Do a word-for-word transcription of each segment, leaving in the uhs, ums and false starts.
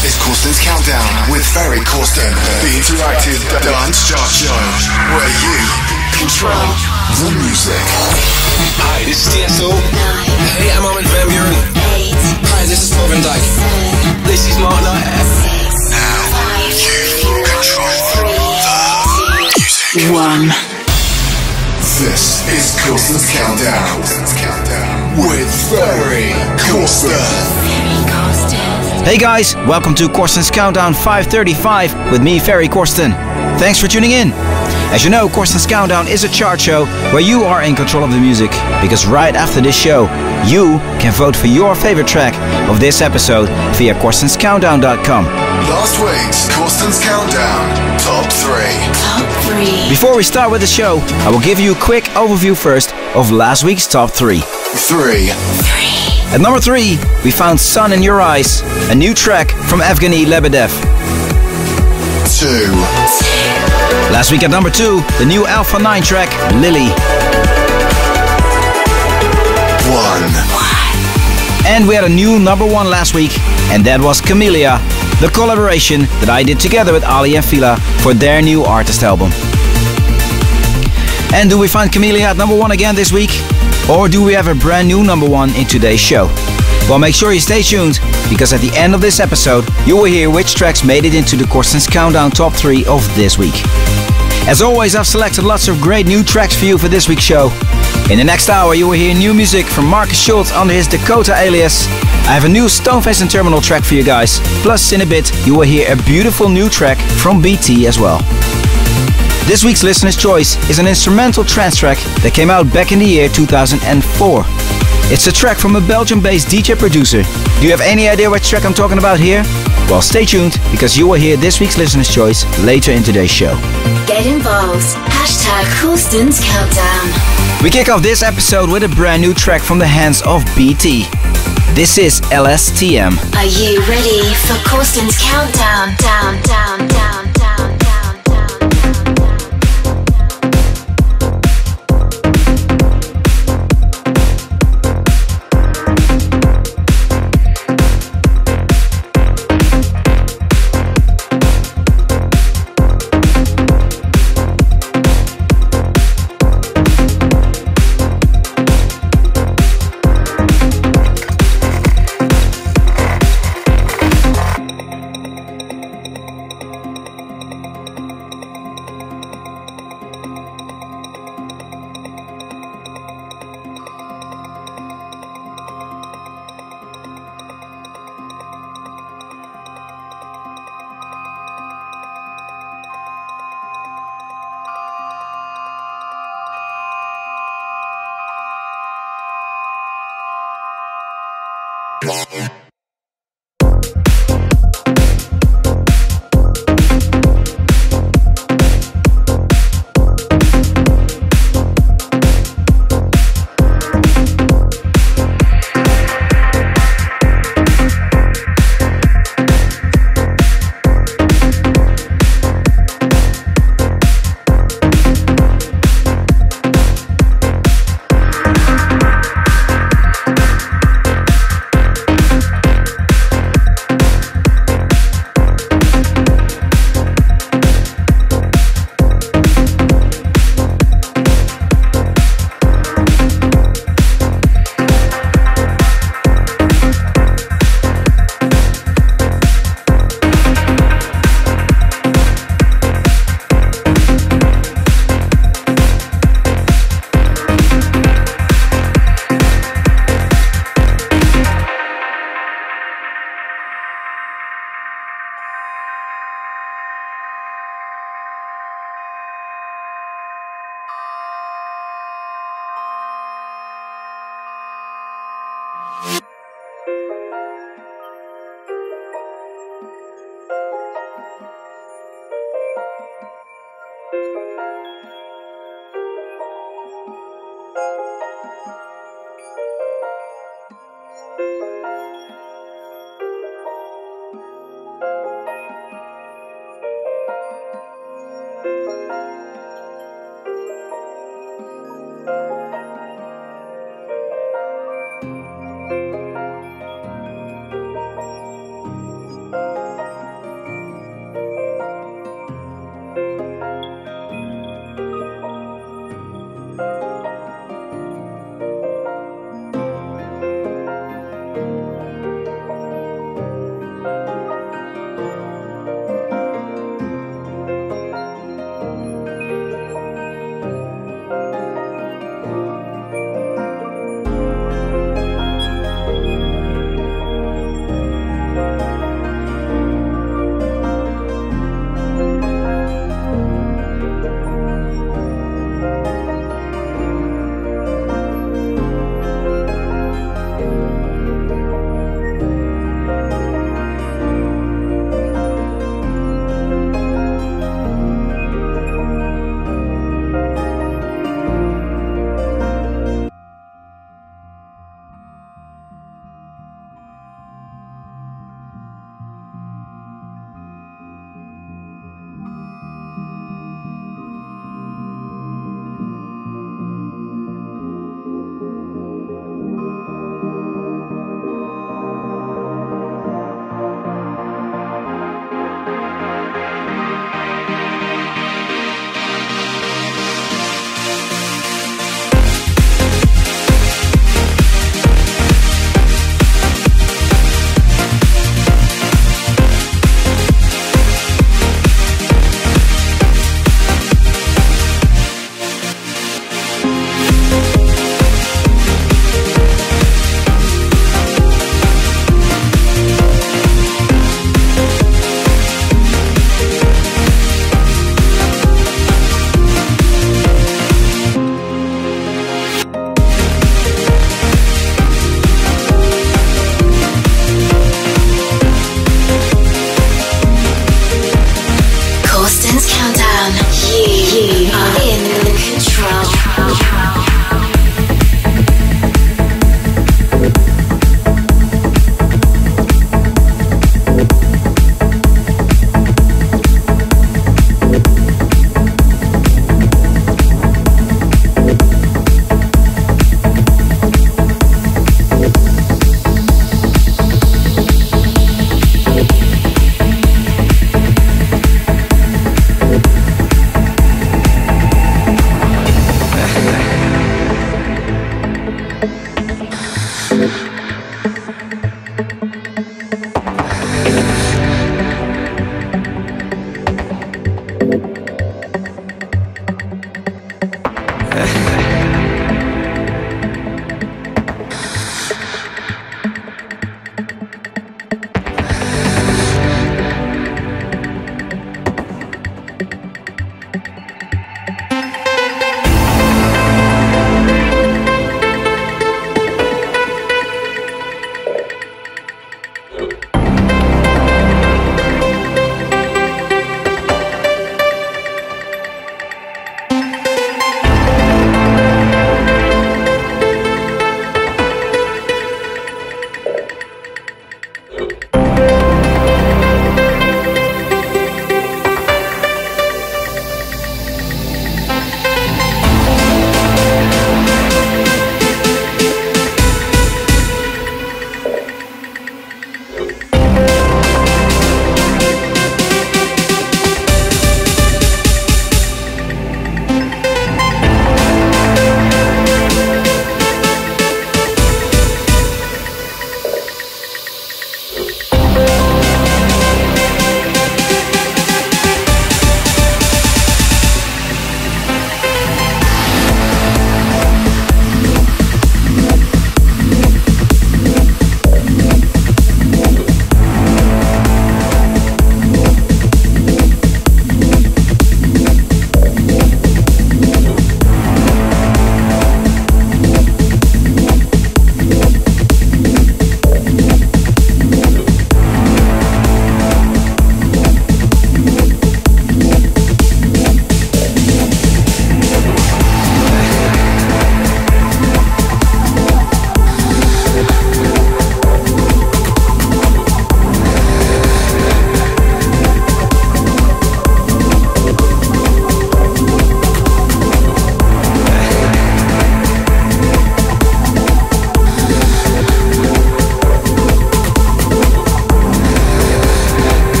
This is Corsten's Countdown with Ferry Corsten, the interactive dance chart show where you control the music. Hi, this is T S O. Hey, I'm Armin Van Buuren. Hi, this is Robin Dyke. This is Martin. Now you control the music. One. This is Corsten's Countdown with Ferry Corsten. Hey guys, welcome to Corsten's Countdown five thirty-five with me, Ferry Corsten. Thanks for tuning in. As you know, Corsten's Countdown is a chart show where you are in control of the music, because right after this show, you can vote for your favorite track of this episode via Corsten's Countdown dot com. Last week's Corsten's Countdown Top three. Top three. Before we start with the show, I will give you a quick overview first of last week's Top three. three. three. At number three, we found Sun in Your Eyes, a new track from Evgeny Lebedev. two. Last week at number two, the new Alpha nine track, Lily. one. And we had a new number one last week, and that was Camellia, the collaboration that I did together with Aly and Fila for their new artist album. And do we find Camellia at number one again this week? Or do we have a brand new number one in today's show? Well, make sure you stay tuned, because at the end of this episode, you will hear which tracks made it into the Corsten's Countdown Top three of this week. As always, I've selected lots of great new tracks for you for this week's show. In the next hour, you will hear new music from Markus Schulz under his Dakota alias. I have a new Stoneface and Terminal track for you guys. Plus, in a bit, you will hear a beautiful new track from B T as well. This week's Listener's Choice is an instrumental trance track that came out back in the year two thousand four. It's a track from a Belgium-based D J producer. Do you have any idea which track I'm talking about here? Well, stay tuned, because you will hear this week's Listener's Choice later in today's show. Get involved. Hashtag Corsten's Countdown. We kick off this episode with a brand new track from the hands of B T. This is L S T M. Are you ready for Corsten's Countdown? Down, down, down, down, down.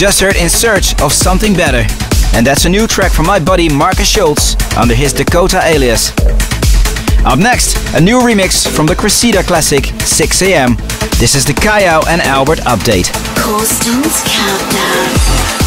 just heard In Search of Something Better. And that's a new track from my buddy Markus Schulz under his Dakota alias. Up next, a new remix from the Cressida classic six A M. This is the Kyau and Albert update. Corsten's Countdown.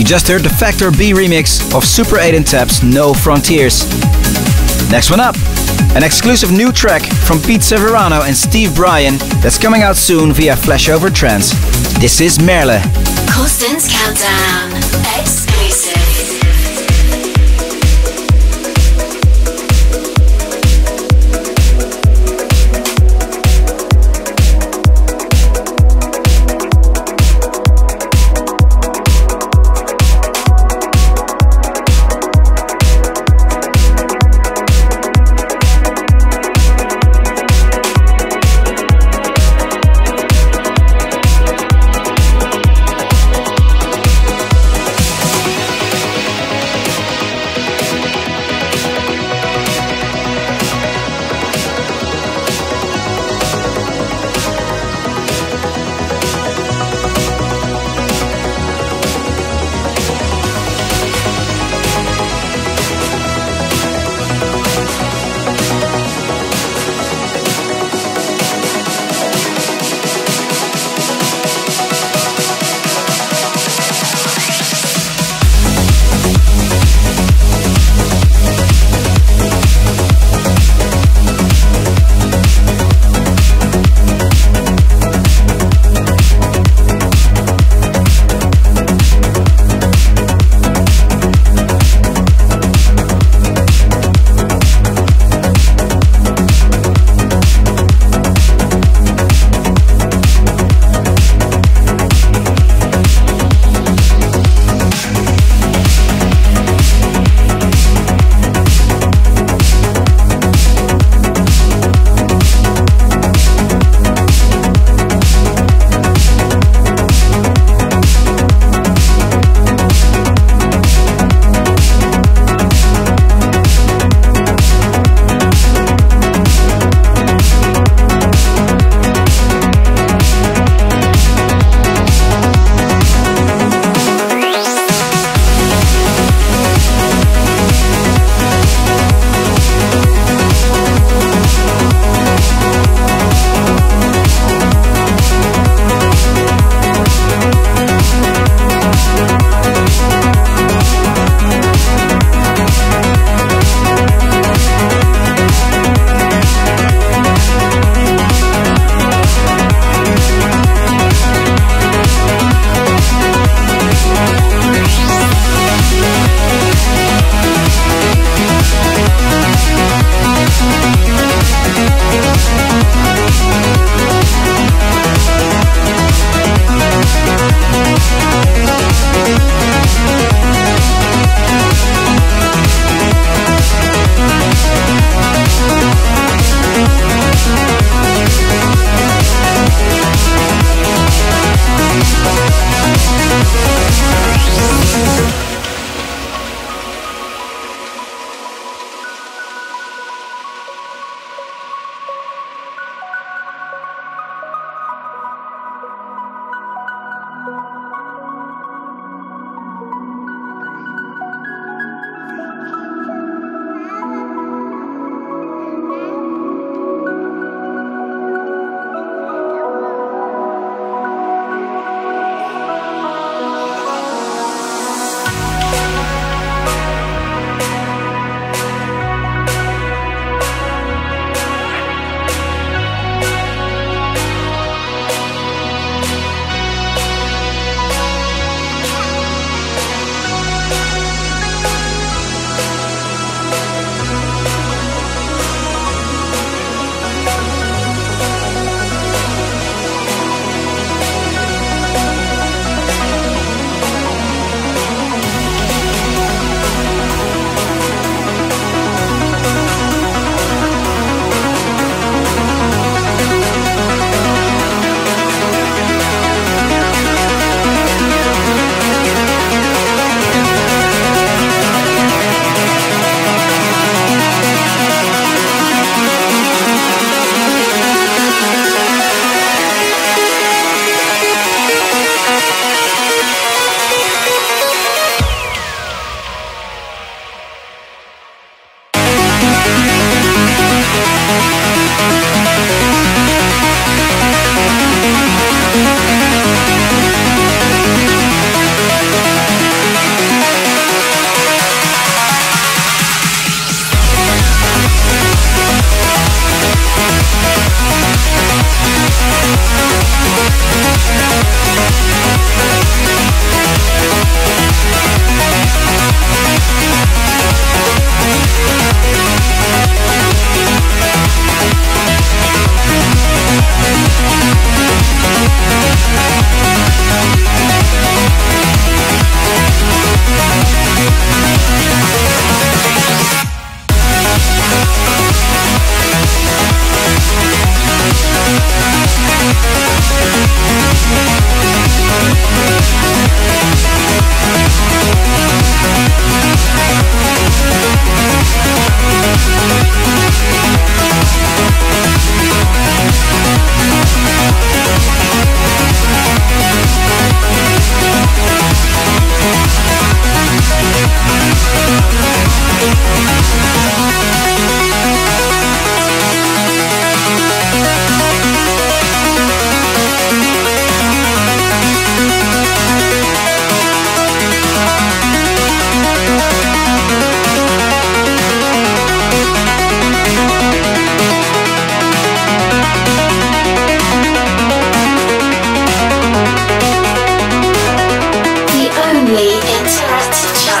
You just heard the Factor B remix of Super eight and Tap's No Frontiers. Next one up, an exclusive new track from Pete Severano and Steve Brian that's coming out soon via Flashover Trends. This is Merle. Corsten's Countdown, exclusive.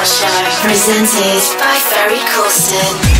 Countdown Show, presented by Ferry Corsten.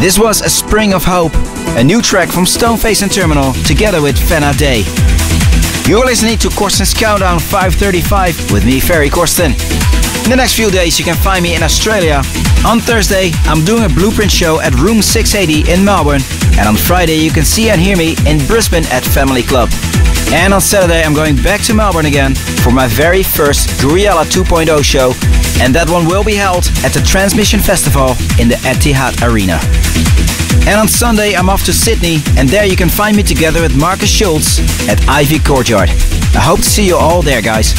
This was A Spring of Hope, a new track from Stoneface and Terminal together with Fenna Day. You're listening to Corsten's Countdown five thirty-five with me, Ferry Corsten. In the next few days you can find me in Australia. On Thursday I'm doing a Blueprint show at Room six eighty in Melbourne, and on Friday you can see and hear me in Brisbane at Family Club. And on Saturday I'm going back to Melbourne again for my very first Griella two point oh show, and that one will be held at the Transmission Festival in the Etihad Arena. And on Sunday I'm off to Sydney, and there you can find me together with Markus Schulz at Ivy Courtyard. I hope to see you all there, guys.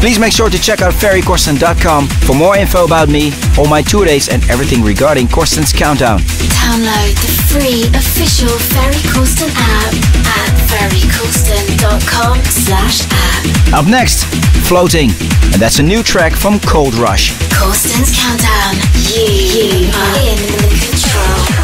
Please make sure to check out Ferry Corsten dot com for more info about me, all my tour dates and everything regarding Corsten's Countdown. Download the free official Ferry Corsten app at Ferry Corsten dot com slash app. Up next, Floating. And that's a new track from Cold Rush. Corsten's Countdown. You, you are in the control.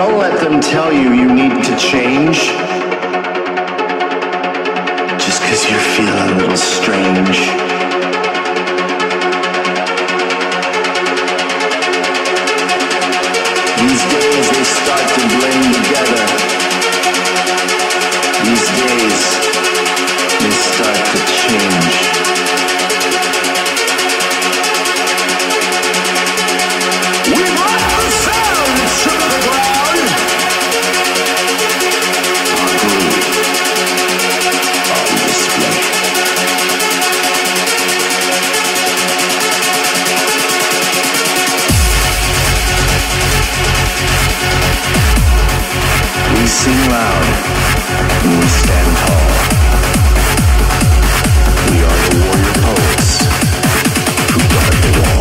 Don't let them tell you you need to change just because you're feeling a little strange. These days they start to blend together. These days they start to change. We brought the sound to the ground. Our groove, our display. We sing loud, and we stand tall. We are the warrior poets who guard the wall.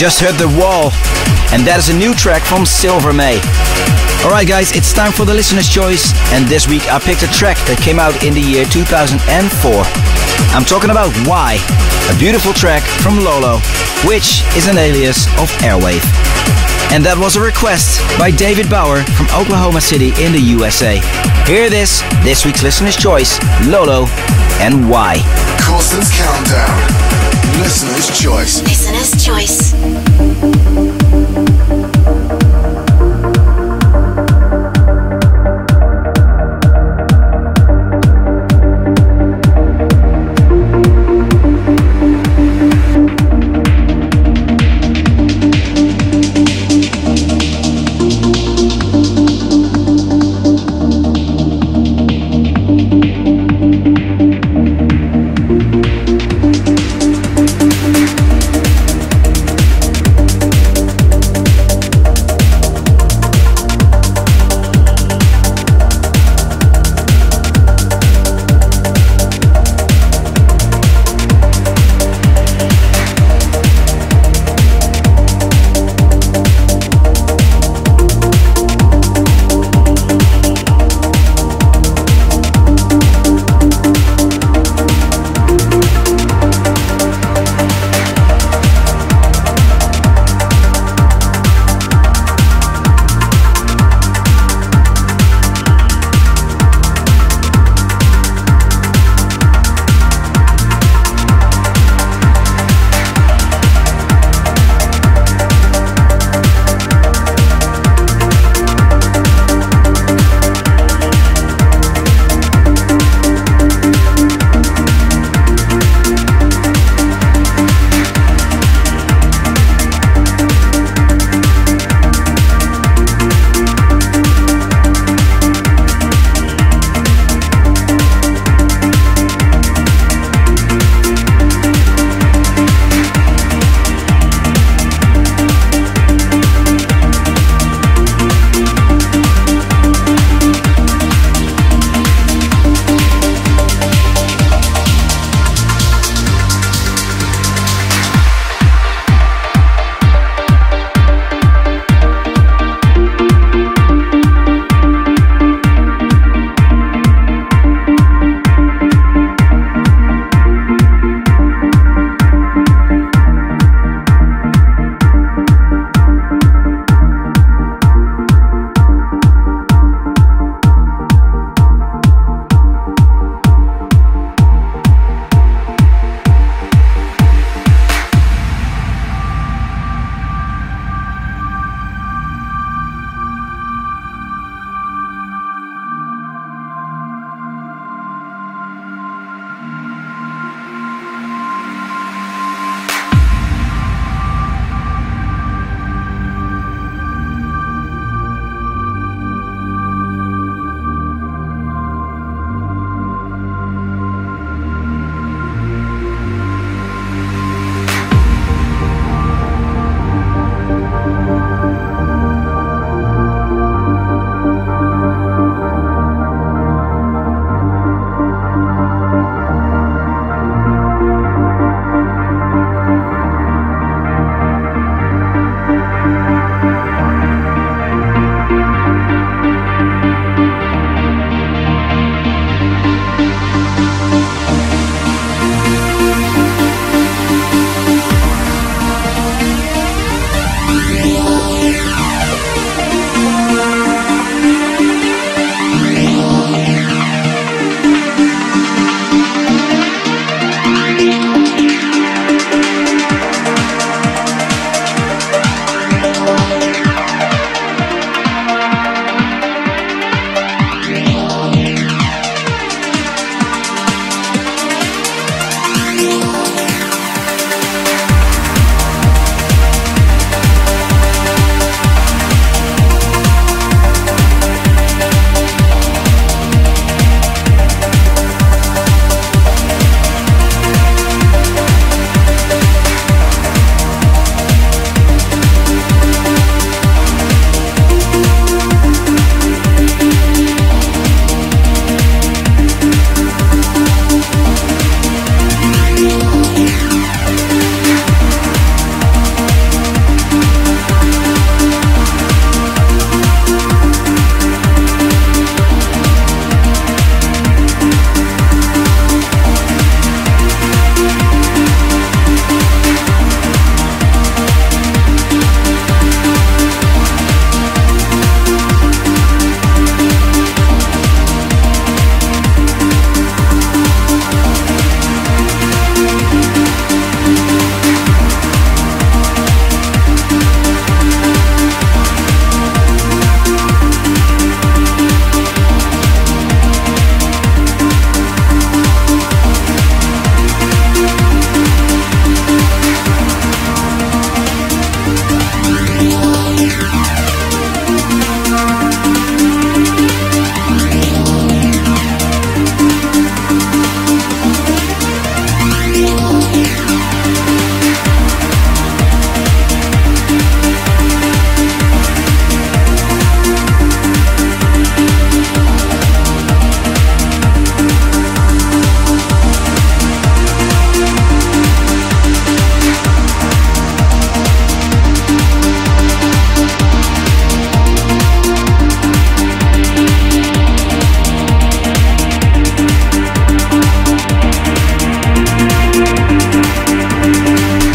Just heard The Wall, and that is a new track from Silvermay. Alright guys, it's time for the listener's choice, and this week I picked a track that came out in the year two thousand four. I'm talking about Why, a beautiful track from Lolo, which is an alias of Airwave. And that was a request by David Bauer from Oklahoma City in the U S A. Hear this, this week's listener's choice, Lolo and Why. Corsten's Countdown. Listener's choice. Listener's choice.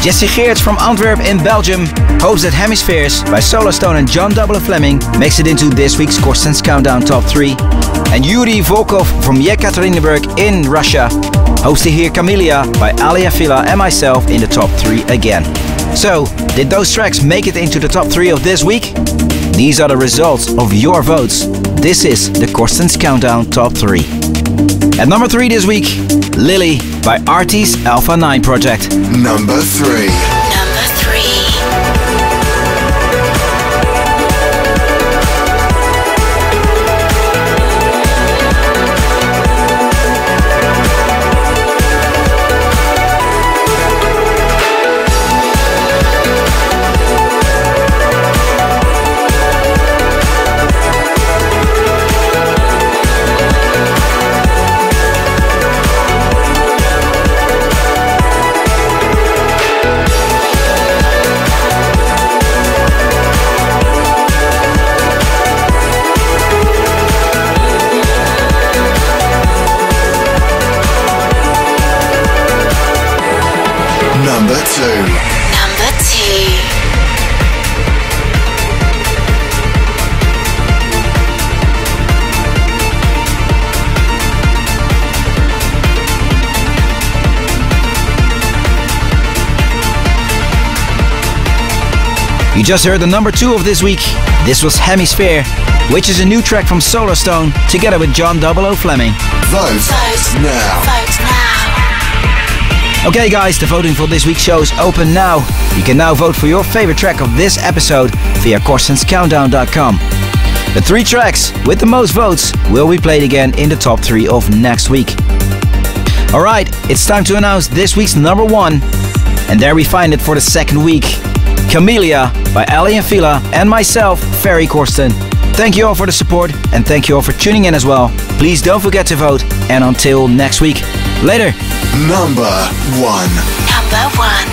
Jesse Geerts from Antwerp in Belgium hopes that Hemispheres by Solar Stone and John Double Fleming makes it into this week's Corsten's Countdown Top three. And Yuri Volkov from Yekaterinburg in Russia hopes to hear Camellia by Aly and Fila and myself in the Top three again. So, did those tracks make it into the Top three of this week? These are the results of your votes. This is the Corsten's Countdown Top three. At number three this week, Lily by Artie's Alpha nine project. Number three. You just heard the number two of this week. This was Hemisphere, which is a new track from Solar Stone together with John double O Fleming. Vote now. Vote now. Okay guys, the voting for this week's show is open now. You can now vote for your favorite track of this episode via Corstens Countdown dot com. The three tracks with the most votes will be played again in the top three of next week. Alright, it's time to announce this week's number one. And there we find it for the second week. Camellia by Aly and Fila and myself, Ferry Corsten. Thank you all for the support and thank you all for tuning in as well. Please don't forget to vote and until next week. Later. Number one. Number one.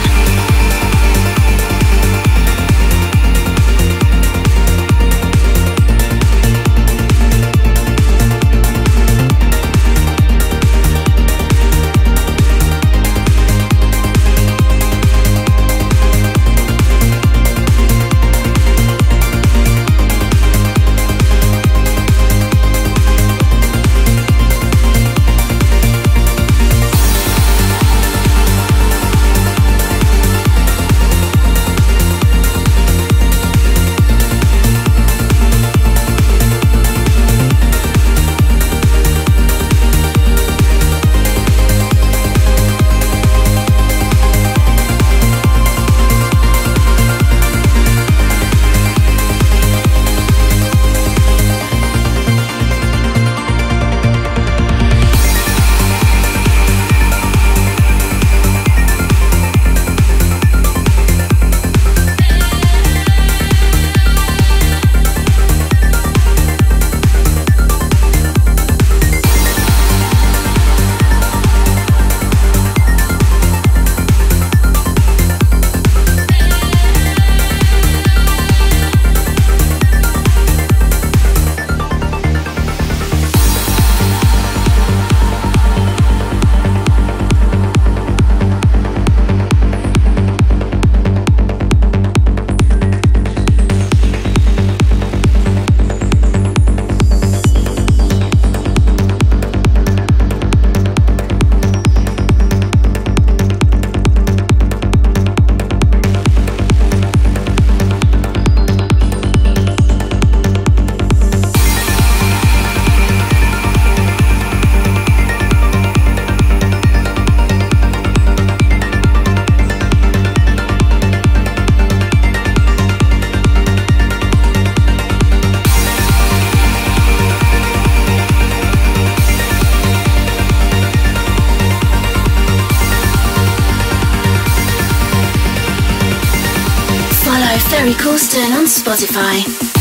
Corsten on Spotify.